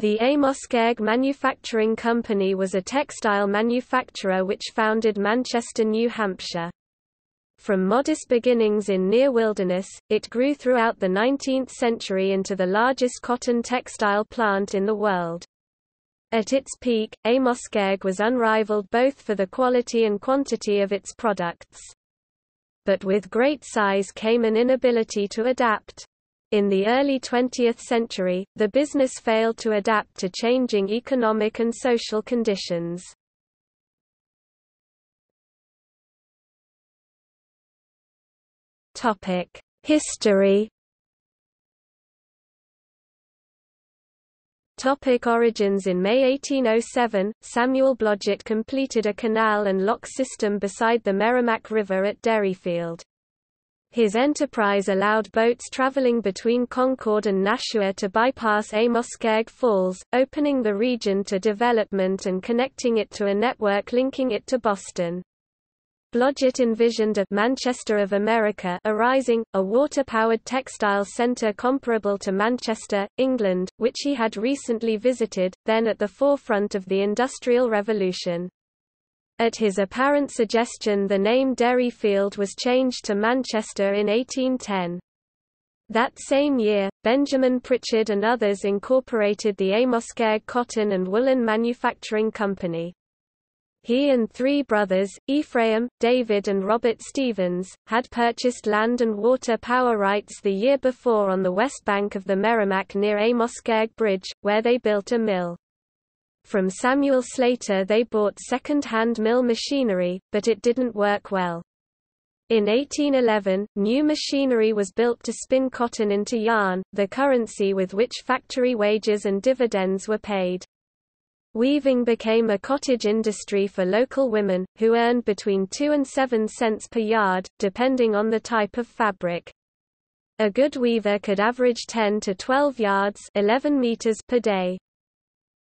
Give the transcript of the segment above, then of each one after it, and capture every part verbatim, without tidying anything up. The Amoskeag Manufacturing Company was a textile manufacturer which founded Manchester, New Hampshire. From modest beginnings in near wilderness, it grew throughout the nineteenth century into the largest cotton textile plant in the world. At its peak, Amoskeag was unrivaled both for the quality and quantity of its products. But with great size came an inability to adapt. In the early twentieth century, the business failed to adapt to changing economic and social conditions. Topic: History. Topic: Origins. In May eighteen oh seven, Samuel Blodgett completed a canal and lock system beside the Merrimack River at Derryfield. His enterprise allowed boats traveling between Concord and Nashua to bypass Amoskeag Falls, opening the region to development and connecting it to a network linking it to Boston. Blodgett envisioned a Manchester of America arising, a water-powered textile center comparable to Manchester, England, which he had recently visited, then at the forefront of the Industrial Revolution. At his apparent suggestion, the name Derryfield was changed to Manchester in eighteen ten. That same year, Benjamin Pritchard and others incorporated the Amoskeag Cotton and Woolen Manufacturing Company. He and three brothers, Ephraim, David and Robert Stevens, had purchased land and water power rights the year before on the west bank of the Merrimack near Amoskeag Bridge, where they built a mill. From Samuel Slater they bought second-hand mill machinery, but it didn't work well. In eighteen eleven, new machinery was built to spin cotton into yarn, the currency with which factory wages and dividends were paid. Weaving became a cottage industry for local women, who earned between two and seven cents per yard, depending on the type of fabric. A good weaver could average ten to twelve yards (eleven meters) per day.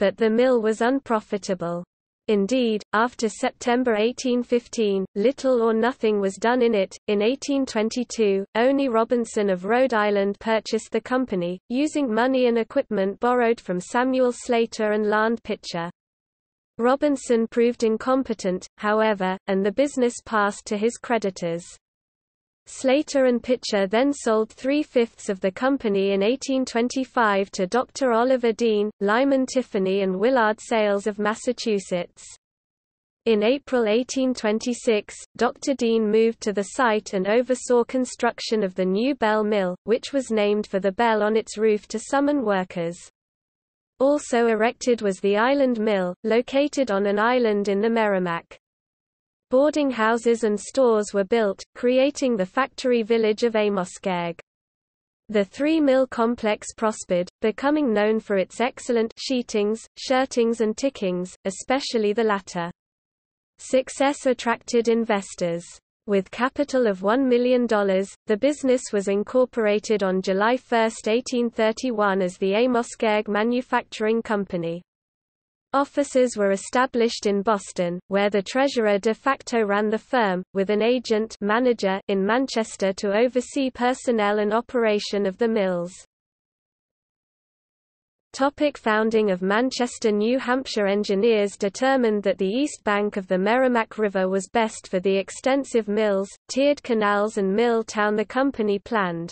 But the mill was unprofitable. Indeed, after September eighteen fifteen, little or nothing was done in it. In eighteen twenty-two, Oni Robinson of Rhode Island purchased the company, using money and equipment borrowed from Samuel Slater and Land Pitcher. Robinson proved incompetent, however, and the business passed to his creditors. Slater and Pitcher then sold three-fifths of the company in eighteen twenty-five to Doctor Oliver Dean, Lyman Tiffany and Willard Sales of Massachusetts. In April eighteen twenty-six, Doctor Dean moved to the site and oversaw construction of the new Bell Mill, which was named for the bell on its roof to summon workers. Also erected was the Island Mill, located on an island in the Merrimack. Boarding houses and stores were built, creating the factory village of Amoskeag. The three-mill complex prospered, becoming known for its excellent sheetings, shirtings and tickings, especially the latter. Success attracted investors. With capital of one million dollars, the business was incorporated on July first, eighteen thirty-one as the Amoskeag Manufacturing Company. Offices were established in Boston, where the treasurer de facto ran the firm, with an agent manager in Manchester to oversee personnel and operation of the mills. Topic: Founding of Manchester. New Hampshire engineers determined that the east bank of the Merrimack River was best for the extensive mills, tiered canals and mill town the company planned.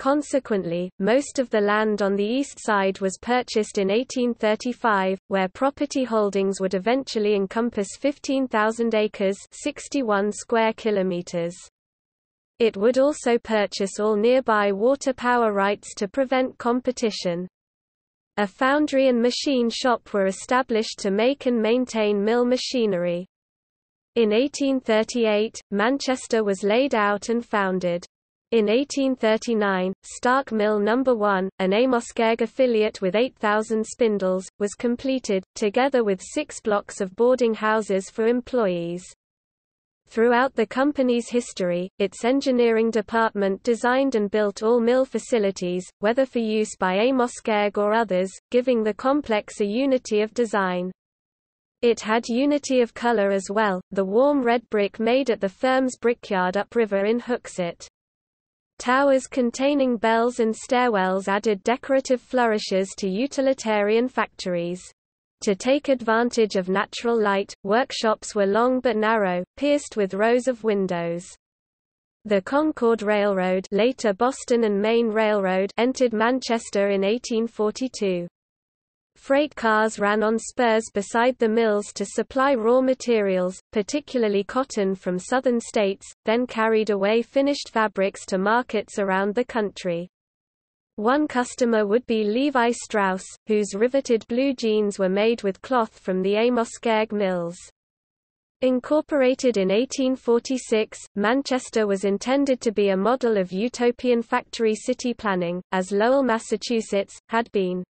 Consequently, most of the land on the east side was purchased in eighteen thirty-five, where property holdings would eventually encompass fifteen thousand acres (sixty-one square kilometers). It would also purchase all nearby water power rights to prevent competition. A foundry and machine shop were established to make and maintain mill machinery. In eighteen thirty-eight, Manchester was laid out and founded. In eighteen thirty-nine, Stark Mill Number one, an Amoskeag affiliate with eight thousand spindles, was completed, together with six blocks of boarding houses for employees. Throughout the company's history, its engineering department designed and built all mill facilities, whether for use by Amoskeag or others, giving the complex a unity of design. It had unity of color as well, the warm red brick made at the firm's brickyard upriver in Hooksett. Towers containing bells and stairwells added decorative flourishes to utilitarian factories. To take advantage of natural light, workshops were long but narrow, pierced with rows of windows. The Concord Railroad, later Boston and Maine Railroad, entered Manchester in eighteen forty-two. Freight cars ran on spurs beside the mills to supply raw materials, particularly cotton from southern states, then carried away finished fabrics to markets around the country. One customer would be Levi Strauss, whose riveted blue jeans were made with cloth from the Amoskeag mills. Incorporated in eighteen forty-six, Manchester was intended to be a model of utopian factory city planning, as Lowell, Massachusetts, had been.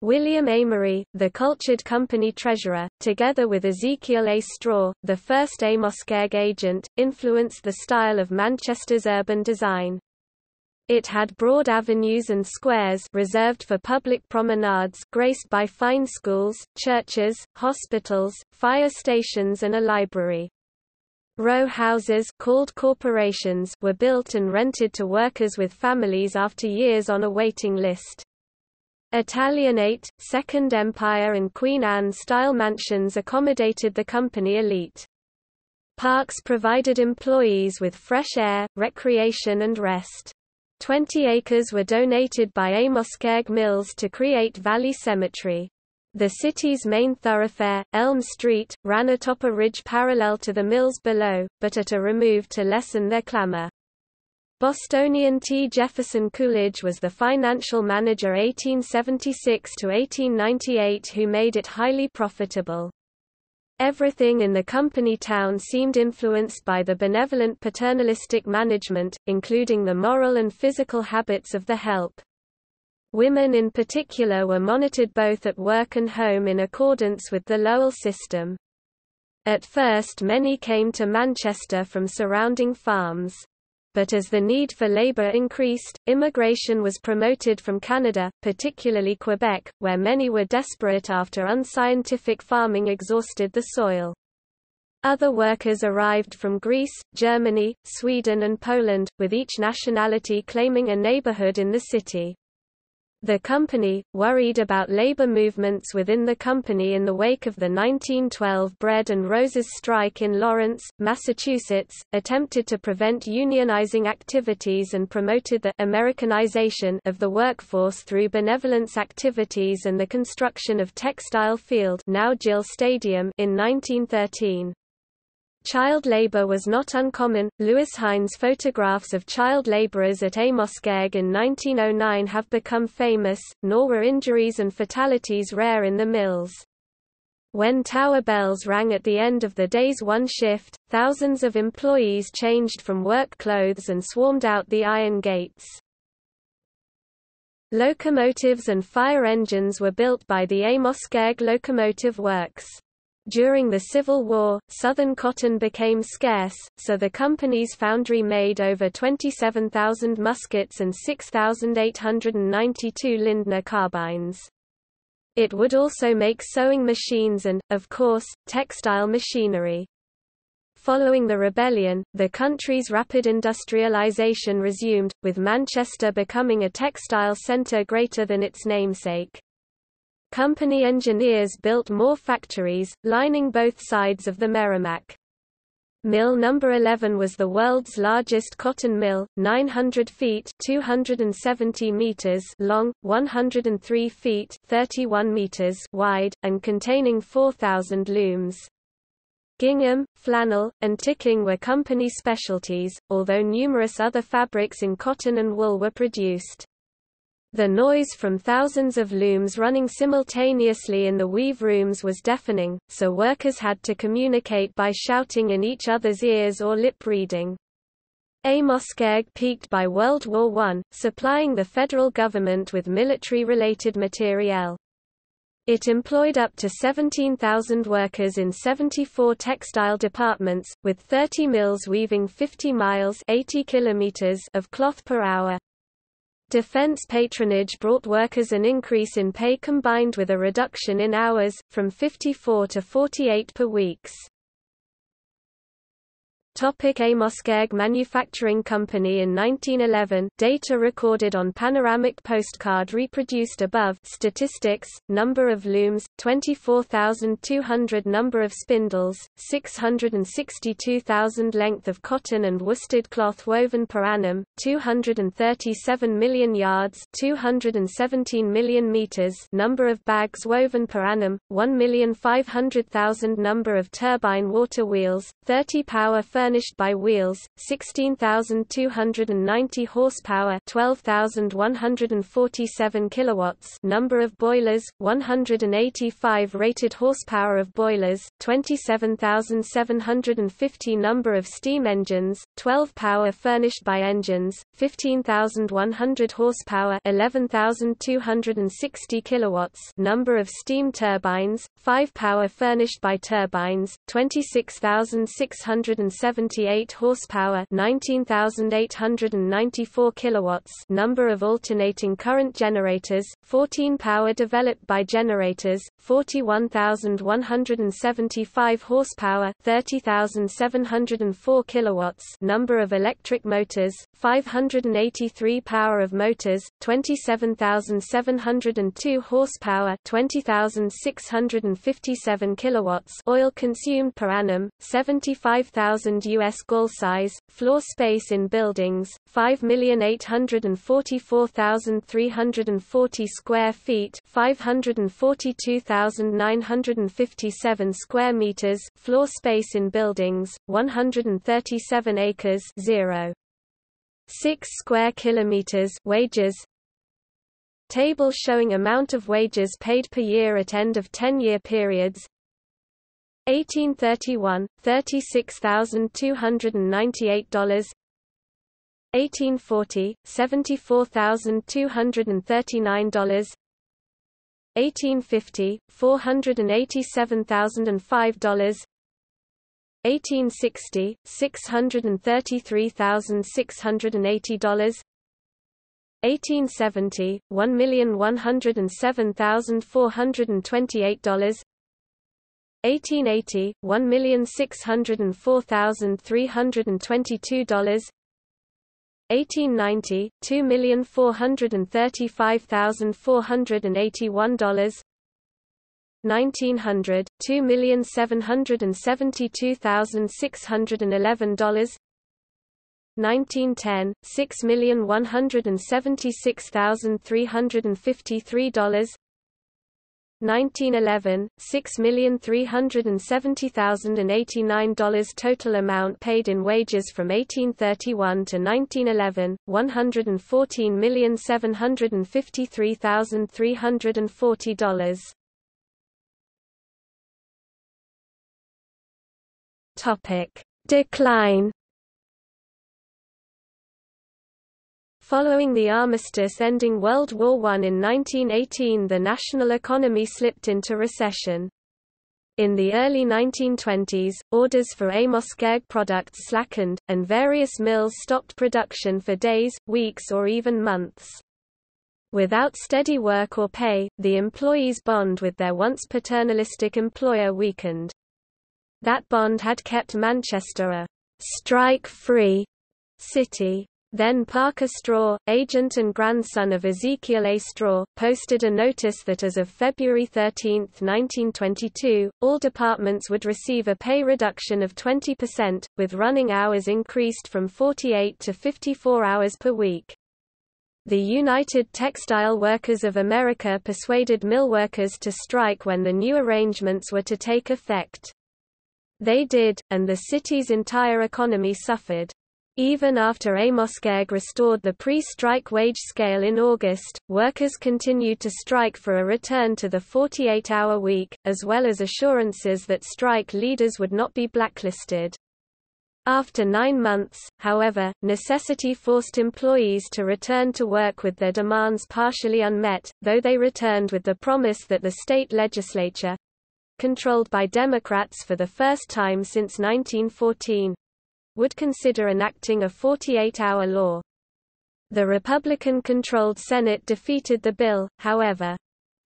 William Amory, the cultured company treasurer, together with Ezekiel A. Straw, the first Amoskeag agent, influenced the style of Manchester's urban design. It had broad avenues and squares reserved for public promenades graced by fine schools, churches, hospitals, fire stations and a library. Row houses called corporations were built and rented to workers with families after years on a waiting list. Italianate, Second Empire and Queen Anne-style mansions accommodated the company elite. Parks provided employees with fresh air, recreation and rest. Twenty acres were donated by Amoskeag Mills to create Valley Cemetery. The city's main thoroughfare, Elm Street, ran atop a ridge parallel to the mills below, but at a remove to lessen their clamor. Bostonian T. Jefferson Coolidge was the financial manager eighteen seventy-six to eighteen ninety-eight who made it highly profitable. Everything in the company town seemed influenced by the benevolent paternalistic management, including the moral and physical habits of the help. Women in particular were monitored both at work and home in accordance with the Lowell system. At first many came to Manchester from surrounding farms. But as the need for labor increased, immigration was promoted from Canada, particularly Quebec, where many were desperate after unscientific farming exhausted the soil. Other workers arrived from Greece, Germany, Sweden and Poland, with each nationality claiming a neighborhood in the city. The company, worried about labor movements within the company in the wake of the nineteen twelve Bread and Roses strike in Lawrence, Massachusetts, attempted to prevent unionizing activities and promoted the Americanization of the workforce through benevolence activities and the construction of Textile Field, now Gill Stadium, in nineteen thirteen. Child labor was not uncommon. Lewis Hine's photographs of child laborers at Amoskeag in nineteen oh nine have become famous, nor were injuries and fatalities rare in the mills. When tower bells rang at the end of the day's one shift, thousands of employees changed from work clothes and swarmed out the iron gates. Locomotives and fire engines were built by the Amoskeag Locomotive Works. During the Civil War, Southern cotton became scarce, so the company's foundry made over twenty-seven thousand muskets and six thousand eight hundred ninety-two Lindner carbines. It would also make sewing machines and, of course, textile machinery. Following the rebellion, the country's rapid industrialization resumed, with Manchester becoming a textile center greater than its namesake. Company engineers built more factories, lining both sides of the Merrimack. Mill number eleven was the world's largest cotton mill, nine hundred feet (two hundred seventy meters) long, one hundred three feet (thirty-one meters) wide, and containing four thousand looms. Gingham, flannel, and ticking were company specialties, although numerous other fabrics in cotton and wool were produced. The noise from thousands of looms running simultaneously in the weave rooms was deafening, so workers had to communicate by shouting in each other's ears or lip-reading. Amoskeag peaked by World War One, supplying the federal government with military-related materiel. It employed up to seventeen thousand workers in seventy-four textile departments, with thirty mills weaving fifty miles (eighty kilometers) of cloth per hour. Defense patronage brought workers an increase in pay combined with a reduction in hours, from fifty-four to forty-eight per week. Amoskeag Manufacturing Company. In nineteen eleven, data recorded on panoramic postcard reproduced above. Statistics: number of looms, twenty-four thousand two hundred, number of spindles, six hundred sixty-two thousand, length of cotton and worsted cloth woven per annum, two hundred thirty-seven million yards, two hundred seventeen million meters, number of bags woven per annum, one million five hundred thousand, number of turbine water wheels, thirty power furnished by wheels, sixteen thousand two hundred ninety horsepower, twelve thousand one hundred forty-seven kilowatts, number of boilers, one hundred eighty-five rated horsepower of boilers, twenty-seven thousand seven hundred fifty, number of steam engines, twelve power furnished by engines, fifteen thousand one hundred horsepower, eleven thousand two hundred sixty kilowatts, number of steam turbines, five power furnished by turbines, twenty-six thousand six hundred seventy-eight horsepower, nineteen thousand eight hundred ninety-four kilowatts, number of alternating current generators, fourteen power developed by generators, forty-one thousand one hundred seventy-five horsepower, thirty thousand seven hundred four kilowatts, number of electric motors, five hundred eighty-three power of motors, twenty-seven thousand seven hundred two horsepower, twenty thousand six hundred fifty-seven kilowatts, oil consumed per annum, seventy-five thousand U S goal size, floor space in buildings, five million eight hundred forty-four thousand three hundred forty square feet, five hundred forty-two thousand nine hundred fifty-seven square meters, floor space in buildings, one hundred thirty-seven acres, zero point six square kilometers. Wages. Table showing amount of wages paid per year at end of ten-year periods. Eighteen thirty-one, thirty-six thousand two hundred ninety-eight dollars. Eighteen forty, seventy-four thousand two hundred thirty-nine dollars. Eighteen fifty, four hundred eighty-seven thousand five dollars. eighteen sixty, six hundred thirty-three thousand six hundred eighty dollars. eighteen seventy, one million one hundred seven thousand four hundred twenty-eight dollars. eighteen eighty, one million six hundred four thousand three hundred twenty-two dollars. eighteen ninety, two million four hundred thirty-five thousand four hundred eighty-one dollars. nineteen hundred, two million seven hundred seventy-two thousand six hundred eleven dollars. nineteen ten, six million one hundred seventy-six thousand three hundred fifty-three dollars. nineteen eleven, six million three hundred seventy thousand eighty-nine dollars. Total amount paid in wages from eighteen thirty-one to nineteen eleven, one hundred fourteen million seven hundred fifty-three thousand three hundred forty dollars. Topic: Decline. Following the armistice ending World War One in nineteen eighteen, the national economy slipped into recession. In the early nineteen twenties, orders for Amoskeag products slackened, and various mills stopped production for days, weeks or even months. Without steady work or pay, the employees' bond with their once paternalistic employer weakened. That bond had kept Manchester a «strike-free» city. Then Parker Straw, agent and grandson of Ezekiel A. Straw, posted a notice that as of February thirteenth nineteen twenty-two, all departments would receive a pay reduction of twenty percent, with running hours increased from forty-eight to fifty-four hours per week. The United Textile Workers of America persuaded mill workers to strike when the new arrangements were to take effect. They did, and the city's entire economy suffered. Even after Amoskeag restored the pre-strike wage scale in August, workers continued to strike for a return to the forty-eight-hour week, as well as assurances that strike leaders would not be blacklisted. After nine months, however, necessity forced employees to return to work with their demands partially unmet, though they returned with the promise that the state legislature—controlled by Democrats for the first time since nineteen fourteen— would consider enacting a forty-eight-hour law. The Republican-controlled Senate defeated the bill, however.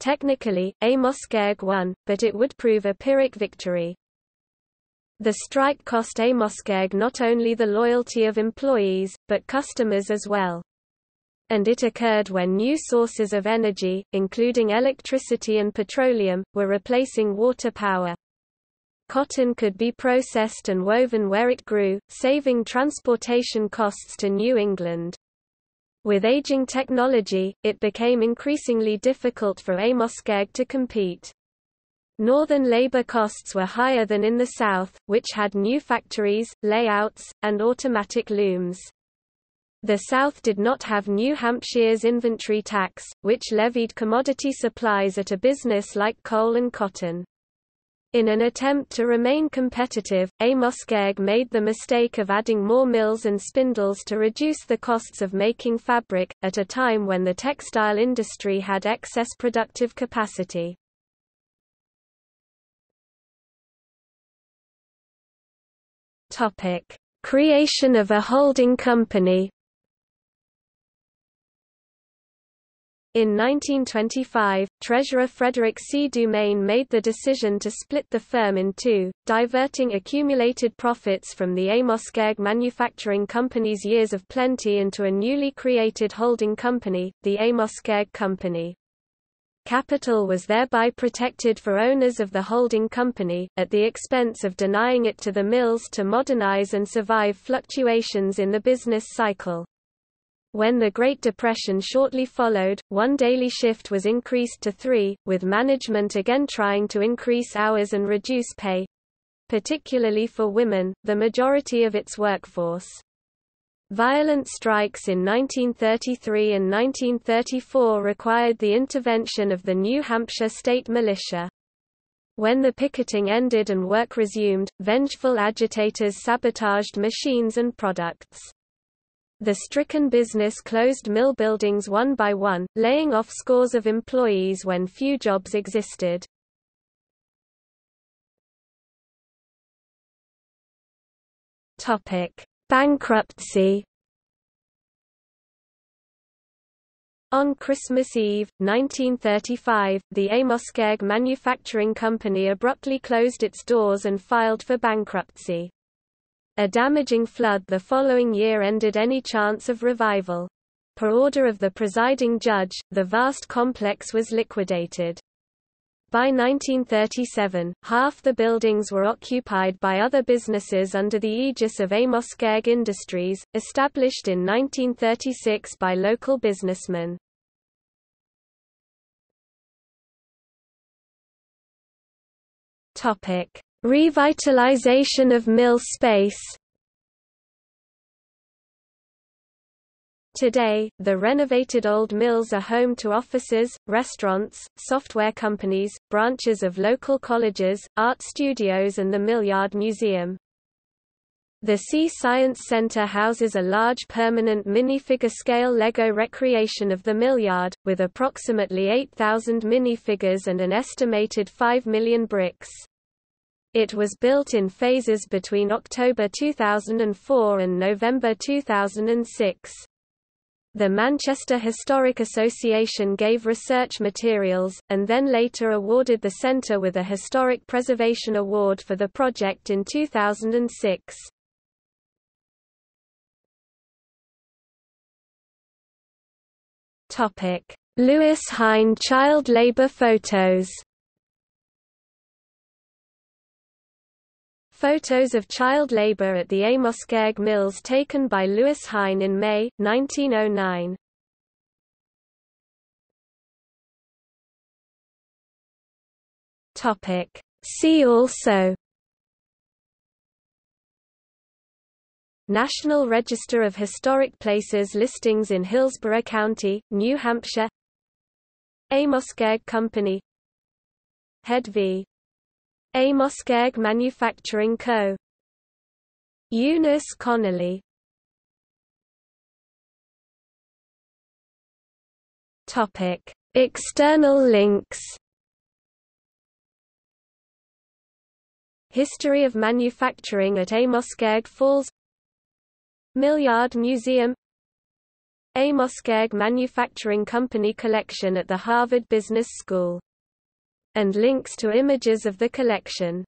Technically, Amoskeag won, but it would prove a Pyrrhic victory. The strike cost Amoskeag not only the loyalty of employees, but customers as well. And it occurred when new sources of energy, including electricity and petroleum, were replacing water power. Cotton could be processed and woven where it grew, saving transportation costs to New England. With aging technology, it became increasingly difficult for Amoskeag to compete. Northern labor costs were higher than in the South, which had new factories, layouts, and automatic looms. The South did not have New Hampshire's inventory tax, which levied commodity supplies at a business like coal and cotton. In an attempt to remain competitive, Amoskeag made the mistake of adding more mills and spindles to reduce the costs of making fabric, at a time when the textile industry had excess productive capacity. Topic: Creation of a holding company. In nineteen twenty-five, Treasurer Frederick C. Dumaine made the decision to split the firm in two, diverting accumulated profits from the Amoskeag Manufacturing Company's years of plenty into a newly created holding company, the Amoskeag Company. Capital was thereby protected for owners of the holding company, at the expense of denying it to the mills to modernize and survive fluctuations in the business cycle. When the Great Depression shortly followed, one daily shift was increased to three, with management again trying to increase hours and reduce pay, particularly for women, the majority of its workforce. Violent strikes in nineteen thirty-three and nineteen thirty-four required the intervention of the New Hampshire state militia. When the picketing ended and work resumed, vengeful agitators sabotaged machines and products. The stricken business closed mill buildings one by one, laying off scores of employees when few jobs existed. Topic: Bankruptcy. On Christmas Eve, nineteen thirty-five, the Amoskeag Manufacturing Company abruptly closed its doors and filed for bankruptcy. A damaging flood the following year ended any chance of revival. Per order of the presiding judge, the vast complex was liquidated. By nineteen thirty-seven, half the buildings were occupied by other businesses under the aegis of Amoskeag Industries, established in nineteen thirty-six by local businessmen. Topic: Revitalization of mill space. Today, the renovated old mills are home to offices, restaurants, software companies, branches of local colleges, art studios and the Millyard Museum. The Sea Science Center houses a large permanent minifigure-scale Lego recreation of the Millyard, with approximately eight thousand minifigures and an estimated five million bricks. It was built in phases between October two thousand four and November two thousand six. The Manchester Historic Association gave research materials, and then later awarded the centre with a Historic Preservation Award for the project in two thousand six. Lewis Hine child labour photos. Photos of child labor at the Amoskeag Mills taken by Lewis Hine in May, nineteen oh nine. See also: National Register of Historic Places listings in Hillsborough County, New Hampshire, Amoskeag Company, Head v. Amoskeag Manufacturing Co. Eunice Connolly. Topic: External links. History of manufacturing at Amoskeag Falls, Millyard Museum, Amoskeag Manufacturing Company collection at the Harvard Business School, and links to images of the collection.